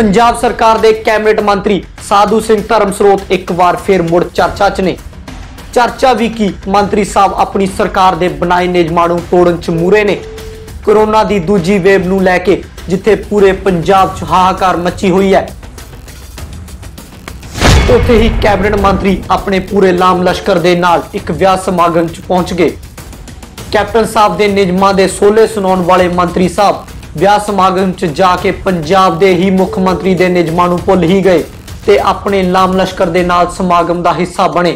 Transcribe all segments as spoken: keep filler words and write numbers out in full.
पंजाब सरकार के कैबिनेट मंत्री साधु सिंह धर्मसोत एक बार फिर मुड़ चर्चा च ने। चर्चा भी की मंत्री साहब अपनी सरकार के बनाए नियमां नूं तोड़न च मूरे ने। कोरोना की दूजी वेव नूं लैके जिथे पूरे पंजाब च हाहाकार मची हुई है, उत्थे ही कैबिनेट मंत्री अपने पूरे लाम लश्कर दे नाल एक विआह समागम च पहुंच गए। कैप्टन साहब दे नियमां दे सोले सुनाउण वाले मंत्री साहब विआह समागम च जाके पंजाब दे ही मुख्यमंत्री दे नियमां नूं भुल ही गए ते अपने लाम लश्कर दे नाल समागम दा हिस्सा बने।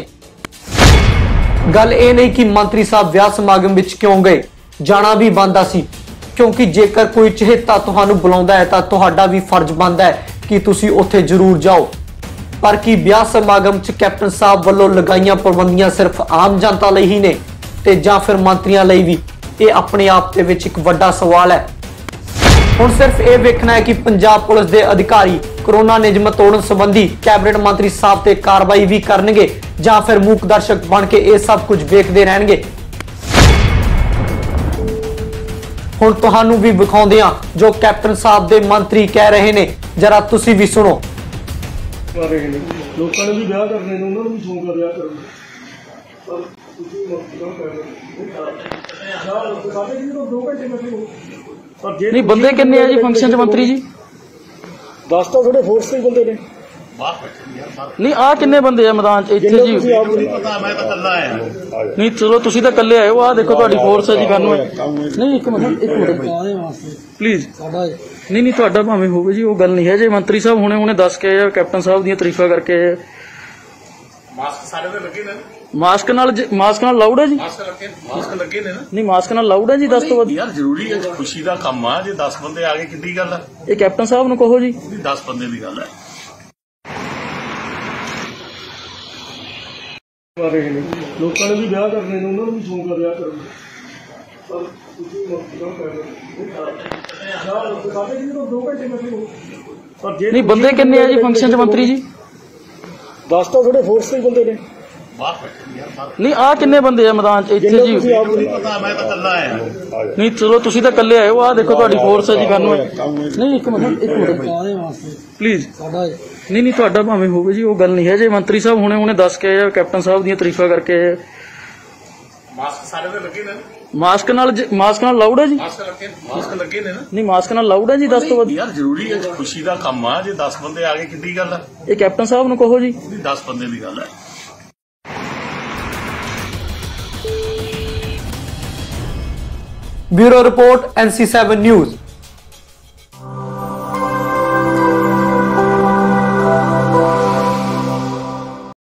गल इह नहीं कि मंत्री साहब विआह समागम विच क्यों गए, जाना भी बनदा सी, क्योंकि जेकर कोई चहेता तुहानूं बुलाउंदा है तां तुहाडा भी फर्ज बनदा है कि तुसीं उत्थे जरूर जाओ। पर कि ब्याह समागम च कैप्टन साहब वालों लगाईयां पाबंदियां सिर्फ आम जनता लई ही ने ते जां फिर मंत्रियां लई भी, यह अपने आप दे विच इक वड्डा सवाल है। हुण सिर्फ यह वेखना है कि पंजाब पुलिस दे अधिकारी कोरोना नियम तोड़न संबंधी कैबिनेट मंत्री साहब ते कार्रवाई भी करनगे जां फिर मूक दर्शक बन के यह सब कुछ वेखदे रहणगे। हुण तुहानूं भी विखाउंदे आ जो कैप्टन साहब दे मंत्री कह रहे ने, जरा तुसीं भी सुनो। लोगों ने भी ब्याह करने उन्होंने भी शौक ब्याह कर बंदे किन्ने हैं जी फंक्शन च मंत्री जी? दस तो थोड़े फोर्स के बंदे ने। नहीं आ किन्ने बंदे मैदान च इत्थे जी? नहीं चलो तुसीं तां कल्ले आए हो, आ देखो तुहाडी फोर्स है जी। गन नहीं एक मिनट एक मिनट प्लीज। नहीं नहीं तुहाडा भावें होवे जी, वो गल नहीं है जी। मंत्री साहब हुणे हुणे दस के कैप्टन साहब दीयां तारीफां करके मास्क सारे ते लगे ने, मास्क नाल मास्क नाल लाउड है जी, मास्क लगे मास्क लगे ने। नहीं मास्क नाल लाउड है जी। दस तो यार जरूरी है, खुशी दा काम आ जे दस बंदे आ गए किड्डी गल है। ये कैप्टन साहब नूं कहो जी दस बंदे दी गल है। लोगों ने भी ब्याह करने उन्होंने भी शौक ब्याह कर। नहीं बंदे किन्ने हैं जी फंक्शन च मंत्री जी? दस तो थोड़े फोर्स के बंदे ने। नहीं आ किन्ने बंदे हैं मैदान च इत्थे जी? नहीं चलो तुसीं तां कल्ले आए हो, आ देखो तुहाडी फोर्स है जी। गन नहीं एक मिनट एक मिनट प्लीज। नहीं नहीं तुहाडा भावें होवे जी, वो गल नहीं है जी। मंत्री साहब हुणे हुणे दस के कैप्टन साहब दीयां तारीफां करके मास्क सारे ते लगे ने, मास्क नाल मास्क नाल लाउड है जी, मास्क लगे मास्क लगे ने। नहीं मास्क नाल लाउड है जी। दस तो यार जरूरी है, खुशी दा काम आ जे दस बंदे आ गए किड्डी गल है। ये कैप्टन साहब नूं कहो जी दस बंदे दी गल है। Bureau report N C seven news.